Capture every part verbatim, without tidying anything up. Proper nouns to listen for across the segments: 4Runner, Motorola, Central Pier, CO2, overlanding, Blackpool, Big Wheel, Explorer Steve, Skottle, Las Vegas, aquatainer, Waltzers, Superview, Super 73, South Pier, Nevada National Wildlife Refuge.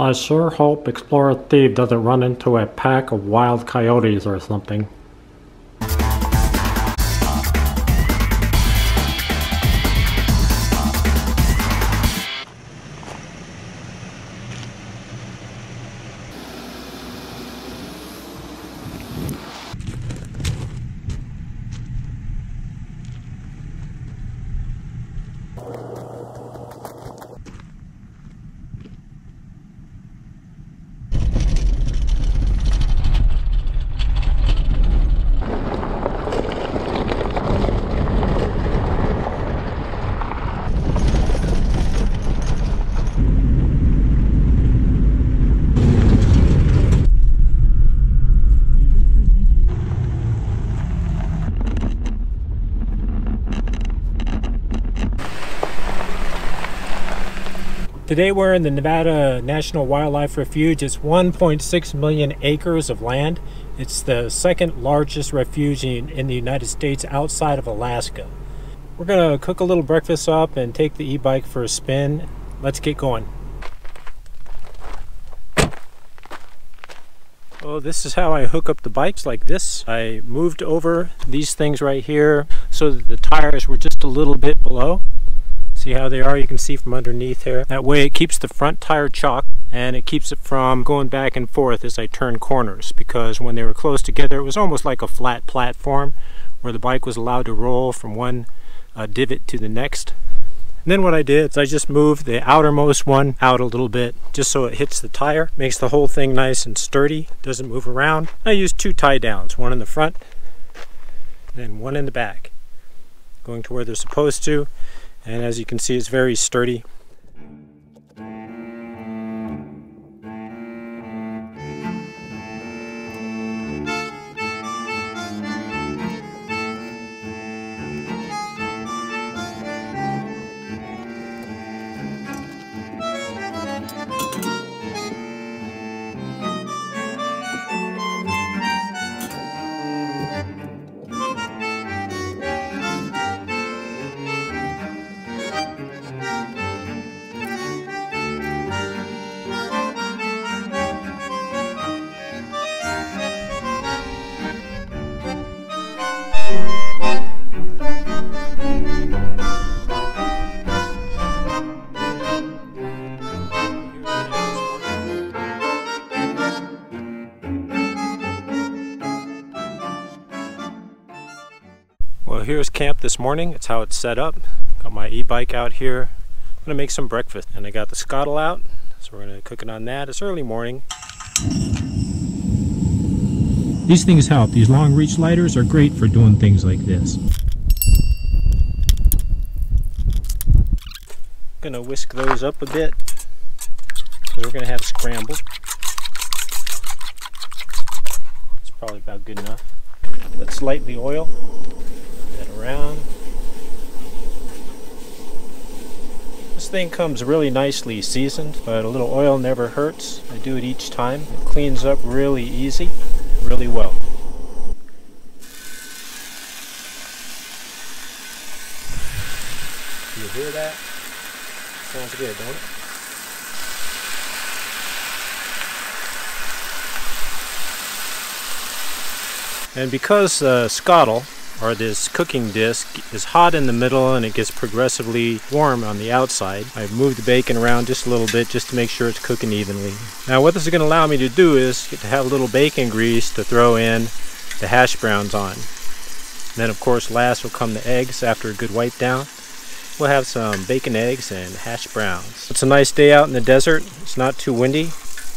I sure hope Explorer Steve doesn't run into a pack of wild coyotes or something. Today we're in the Nevada National Wildlife Refuge. It's one point six million acres of land. It's the second largest refuge in, in the United States outside of Alaska. We're gonna cook a little breakfast up and take the e-bike for a spin. Let's get going. Well, this is how I hook up the bikes, like this. I moved over these things right here so that the tires were just a little bit below. See how they are? You can see from underneath here. That way it keeps the front tire chalk and it keeps it from going back and forth as I turn corners, because when they were close together it was almost like a flat platform where the bike was allowed to roll from one uh, divot to the next. And then what I did is I just moved the outermost one out a little bit just so it hits the tire, makes the whole thing nice and sturdy, doesn't move around. I used two tie downs, one in the front and one in the back, going to where they're supposed to. And as you can see, it's very sturdy. Well, here's camp this morning. It's how it's set up. Got my e-bike out here. I'm gonna make some breakfast, and I got the Skottle out, so we're gonna cook it on that. It's early morning. These things help. These long reach lighters are great for doing things like this. Gonna whisk those up a bit because we're gonna have scramble. It's probably about good enough. Let's light the oil. Around. This thing comes really nicely seasoned, but a little oil never hurts. I do it each time. It cleans up really easy, really well. Do you hear that? Sounds good, don't it? And because uh, Skottle, or this cooking disc, is hot in the middle and it gets progressively warm on the outside, I've moved the bacon around just a little bit just to make sure it's cooking evenly. Now what this is going to allow me to do is get to have a little bacon grease to throw in the hash browns on. And then of course last will come the eggs after a good wipe down. We'll have some bacon, eggs, and hash browns. It's a nice day out in the desert. It's not too windy.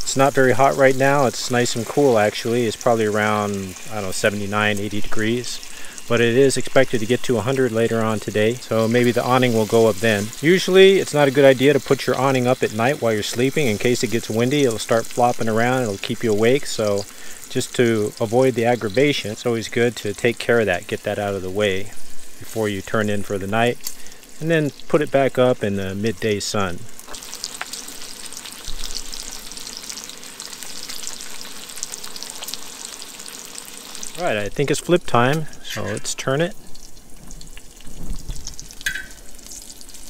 It's not very hot right now. It's nice and cool actually. It's probably around, I don't know, seventy-nine, eighty degrees. But it is expected to get to one hundred later on today, so maybe the awning will go up then. Usually it's not a good idea to put your awning up at night while you're sleeping. In case it gets windy, it'll start flopping around, it'll keep you awake, so just to avoid the aggravation, it's always good to take care of that, get that out of the way before you turn in for the night, and then put it back up in the midday sun. Alright, I think it's flip time, so let's turn it.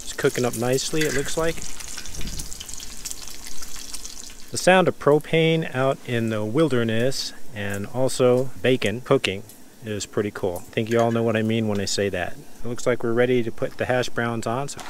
It's cooking up nicely, it looks like. The sound of propane out in the wilderness and also bacon cooking is pretty cool. I think you all know what I mean when I say that. It looks like we're ready to put the hash browns on. So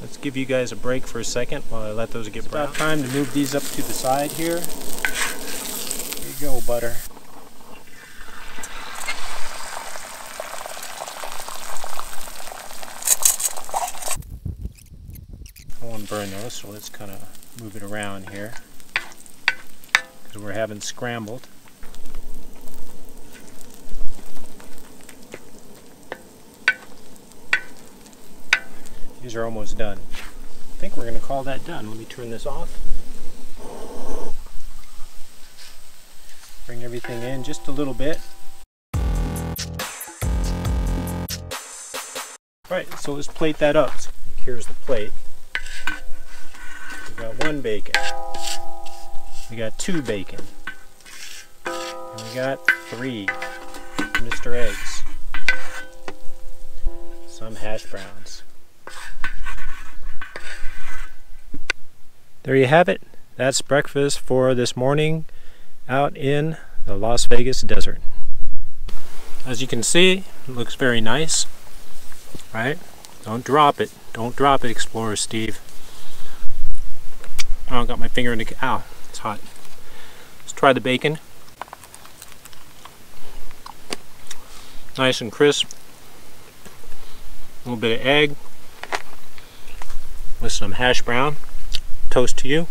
let's give you guys a break for a second while I let those get brown. It's about time to move these up to the side here. Here you go, butter. I want to burn those, so let's kind of move it around here because we're having scrambled. These are almost done. I think we're going to call that done. Let me turn this off. Bring everything in just a little bit. Alright, so let's plate that up. Here's the plate. We got one bacon. We got two bacon. And we got three Mister Eggs. Some hash browns. There you have it. That's breakfast for this morning out in the Las Vegas desert. As you can see, it looks very nice, right? Don't drop it. Don't drop it, Explorer Steve. Oh, I got my finger in the... ow, it's hot. Let's try the bacon. Nice and crisp. A little bit of egg with some hash brown. Toast to you.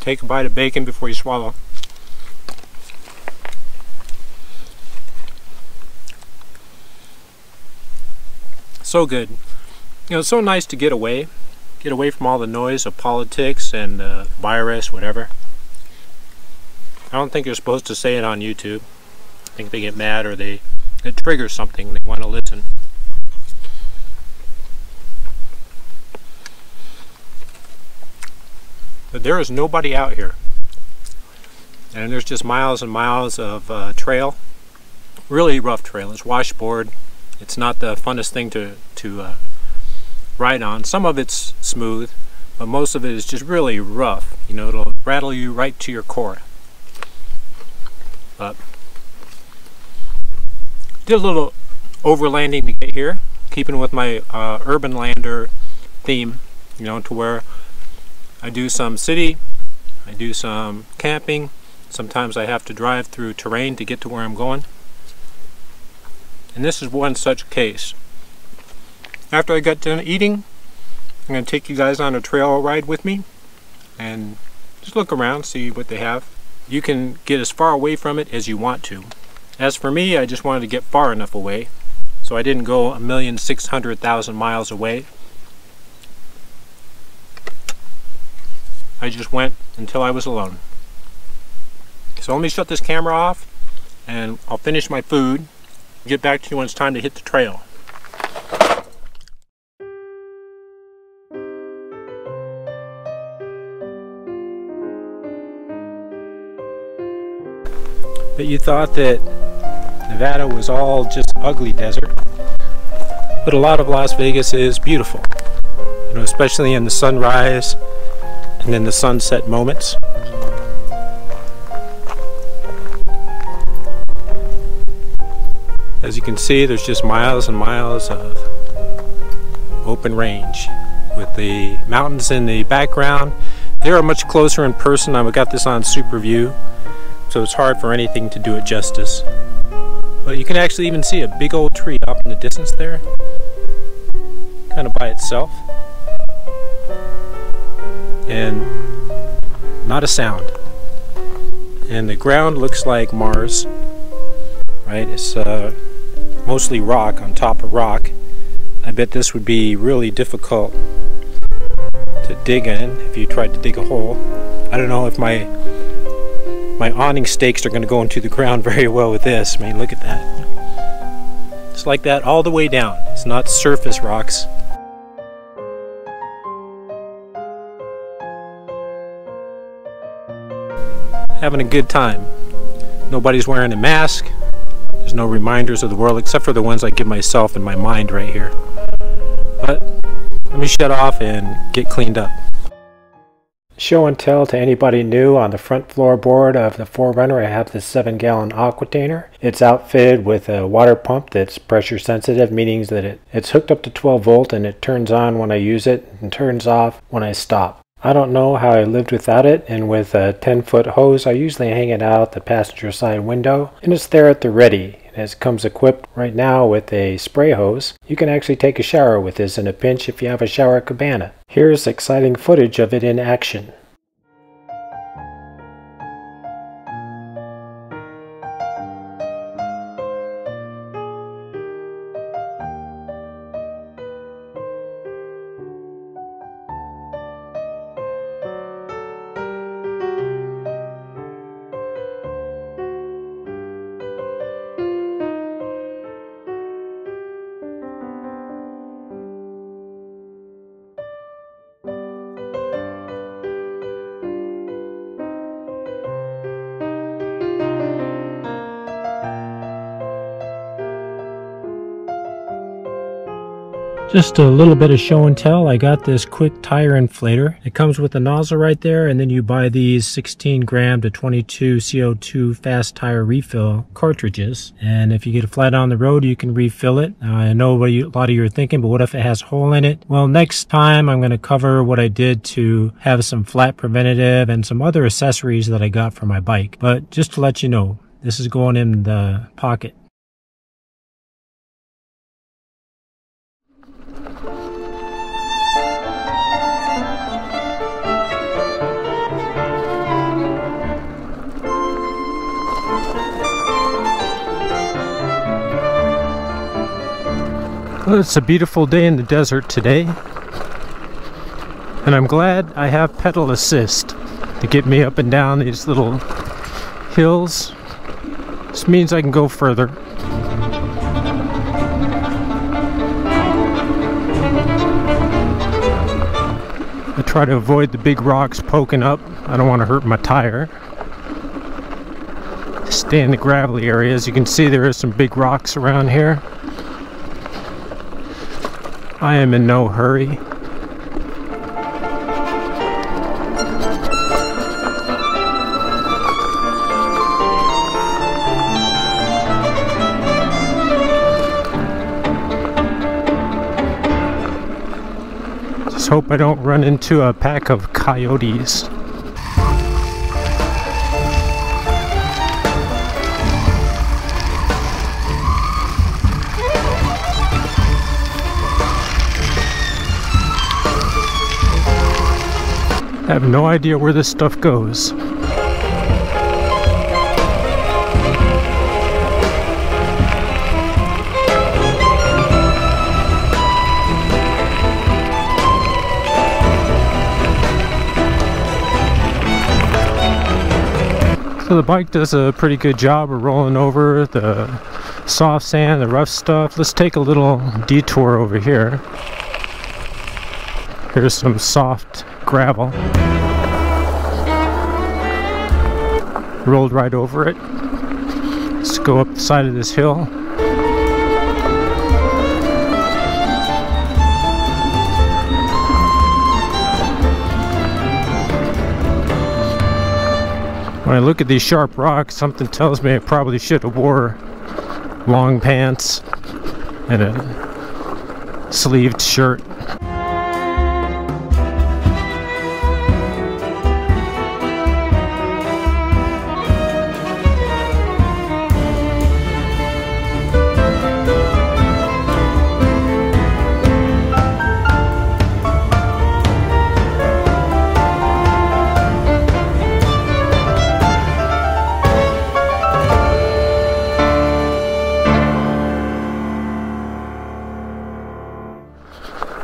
Take a bite of bacon before you swallow. So good. You know, it's so nice to get away. Get away from all the noise of politics and uh, virus, whatever. I don't think you're supposed to say it on YouTube. I think they get mad or they it triggers something. They want to listen. But there is nobody out here, and there's just miles and miles of uh, trail, really rough trail. It's washboard. It's not the funnest thing to to uh, ride on. Some of it's smooth, but most of it is just really rough. You know, it'll rattle you right to your core. But did a little overlanding to get here, keeping with my uh, urban lander theme. You know, to where I do some city, I do some camping, sometimes I have to drive through terrain to get to where I'm going. And this is one such case. After I got done eating, I'm going to take you guys on a trail ride with me and just look around, see what they have. You can get as far away from it as you want to. As for me, I just wanted to get far enough away, so I didn't go a million six hundred thousand miles away. I just went until I was alone. So let me shut this camera off and I'll finish my food. Get back to you when it's time to hit the trail. But you thought that Nevada was all just ugly desert, but a lot of Las Vegas is beautiful. You know, especially in the sunrise and then the sunset moments. As you can see, there's just miles and miles of open range with the mountains in the background. They are much closer in person. I've got this on Superview, so it's hard for anything to do it justice. But you can actually even see a big old tree up in the distance there, kind of by itself. And not a sound, and the ground looks like Mars, right? It's uh, mostly rock on top of rock. I bet this would be really difficult to dig in if you tried to dig a hole. I don't know if my my awning stakes are going to go into the ground very well with this. I mean, look at that. It's rocks like that all the way down. It's not surface rocks. Having a good time. Nobody's wearing a mask. There's no reminders of the world except for the ones I give myself in my mind right here. But let me shut off and get cleaned up. Show and tell to anybody new: on the front floorboard of the four runner I have this seven gallon aquatainer. It's outfitted with a water pump that's pressure sensitive, meaning that it, it's hooked up to twelve volt and it turns on when I use it and turns off when I stop. I don't know how I lived without it, and with a ten foot hose I usually hang it out the passenger side window and it's there at the ready. It comes equipped right now with a spray hose. You can actually take a shower with this in a pinch if you have a shower cabana. Here's exciting footage of it in action. Just a little bit of show and tell. I got this quick tire inflator. It comes with a nozzle right there, and then you buy these sixteen gram to twenty-two C O two fast tire refill cartridges. And if you get a flat on the road, you can refill it. Now, I know what you, a lot of you are thinking, but what if it has a hole in it? Well, next time I'm going to cover what I did to have some flat preventative and some other accessories that I got for my bike. But just to let you know, this is going in the pocket. Well, it's a beautiful day in the desert today, and I'm glad I have pedal assist to get me up and down these little hills. This means I can go further. I try to avoid the big rocks poking up. I don't want to hurt my tire. Stay in the gravelly area. As you can see, there are some big rocks around here. I am in no hurry. Just hope I don't run into a pack of coyotes. I have no idea where this stuff goes. So the bike does a pretty good job of rolling over the soft sand, the rough stuff. Let's take a little detour over here. Here's some soft gravel. Rolled right over it. Let's go up the side of this hill. When I look at these sharp rocks, something tells me I probably should have wore long pants and a sleeved shirt.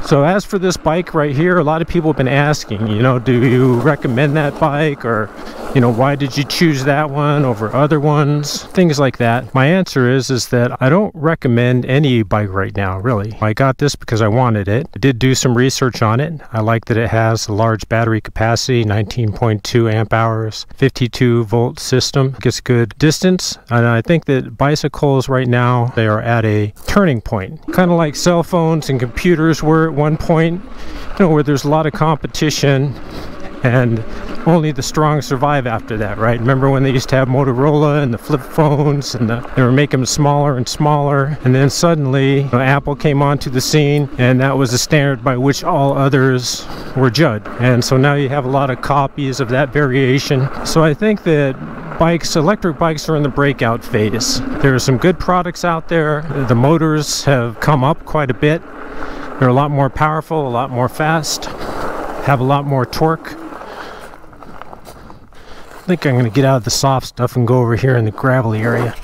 So as for this bike right here, a lot of people have been asking, you know, do you recommend that bike, or you know, why did you choose that one over other ones, things like that. My answer is is that I don't recommend any bike right now, really. I got this because I wanted it. I did do some research on it. I like that it has a large battery capacity, nineteen point two amp hours, fifty-two volt system, gets good distance. And I think that bicycles right now, they are at a turning point, kind of like cell phones and computers were at one point, you know, where there's a lot of competition and only the strong survive after that, right? Remember when they used to have Motorola and the flip phones, and the, they were making them smaller and smaller, and then suddenly, you know, Apple came onto the scene, and that was the standard by which all others were judged. And so now you have a lot of copies of that variation. So I think that bikes, electric bikes, are in the breakout phase. There are some good products out there. The motors have come up quite a bit. They're a lot more powerful, a lot more fast, have a lot more torque. I think I'm going to get out of the soft stuff and go over here in the gravelly area.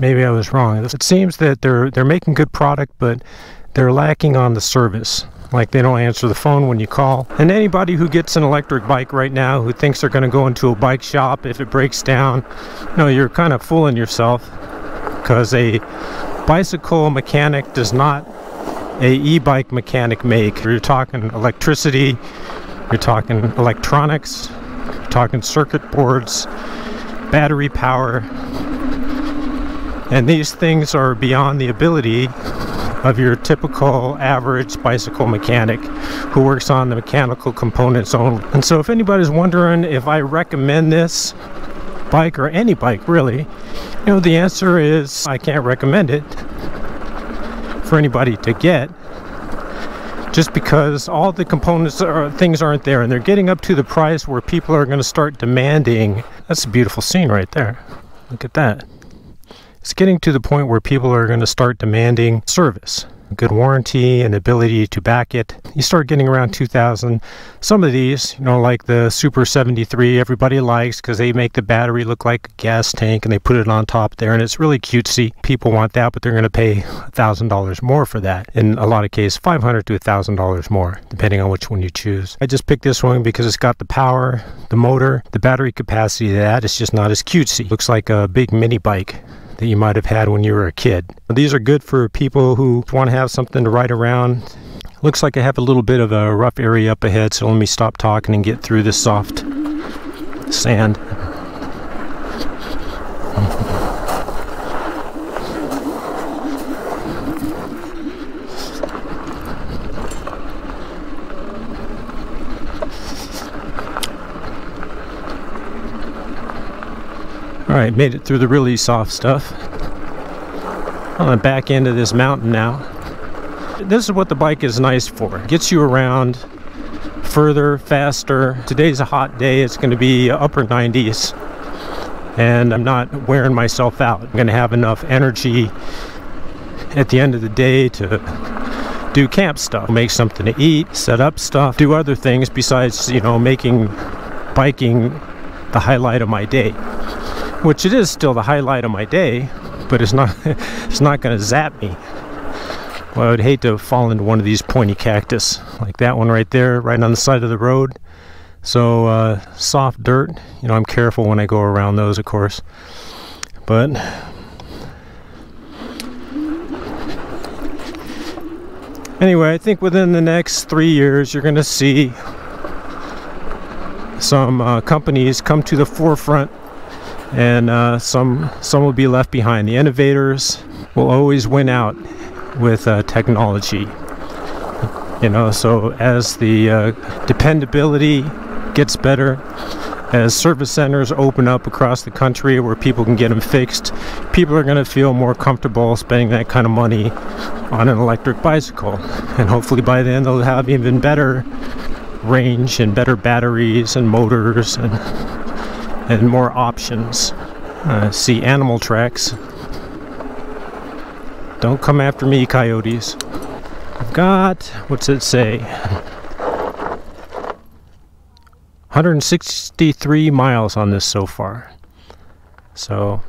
Maybe I was wrong. It seems that they're they're making good product, but they're lacking on the service. Like, they don't answer the phone when you call. And anybody who gets an electric bike right now who thinks they're going to go into a bike shop if it breaks down, you know, you're kind of fooling yourself, because a bicycle mechanic does not a e-bike mechanic make. You're talking electricity. You're talking electronics, you're talking circuit boards, battery power, and these things are beyond the ability of your typical average bicycle mechanic who works on the mechanical components only. And so if anybody's wondering if I recommend this bike, or any bike really, you know, the answer is I can't recommend it for anybody to get. Just because all the components or things aren't there, and they're getting up to the price where people are going to start demanding. That's a beautiful scene right there. Look at that. It's getting to the point where people are going to start demanding service, a good warranty, and ability to back it. You start getting around two thousand. Some of these, you know, like the Super seventy-three, everybody likes because they make the battery look like a gas tank and they put it on top there, and it's really cutesy. People want that, but they're going to pay a thousand dollars more for that. In a lot of cases, five hundred to a thousand dollars more, depending on which one you choose. I just picked this one because it's got the power, the motor, the battery capacity. That it's just not as cutesy. Looks like a big mini bike that you might have had when you were a kid. These are good for people who want to have something to ride around. Looks like I have a little bit of a rough area up ahead, so let me stop talking and get through this soft sand. Alright, made it through the really soft stuff. On the back end of this mountain now. This is what the bike is nice for. It gets you around further, faster. Today's a hot day. It's going to be upper nineties. And I'm not wearing myself out. I'm going to have enough energy at the end of the day to do camp stuff. Make something to eat, set up stuff, do other things besides, you know, making biking the highlight of my day. Which it is still the highlight of my day, but it's not it's not going to zap me. Well, I would hate to fall into one of these pointy cactus, like that one right there, right on the side of the road. So uh, soft dirt, you know, I'm careful when I go around those, of course. But anyway, I think within the next three years, you're going to see some uh, companies come to the forefront. And uh, some some will be left behind. The innovators will always win out with uh, technology, you know. So as the uh, dependability gets better, as service centers open up across the country where people can get them fixed, people are going to feel more comfortable spending that kind of money on an electric bicycle. And hopefully by then they'll have even better range and better batteries and motors and and more options. Uh, see animal tracks. Don't come after me, coyotes. I've got, what's it say? one hundred sixty-three miles on this so far. So,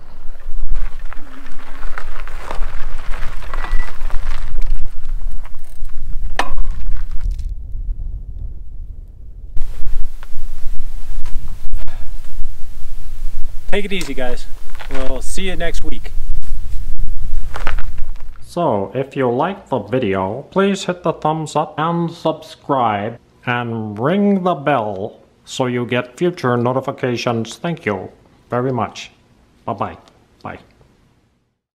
Take it easy, guys. We'll see you next week. So, if you liked the video, please hit the thumbs up and subscribe and ring the bell so you get future notifications. Thank you very much. Bye-bye. Bye.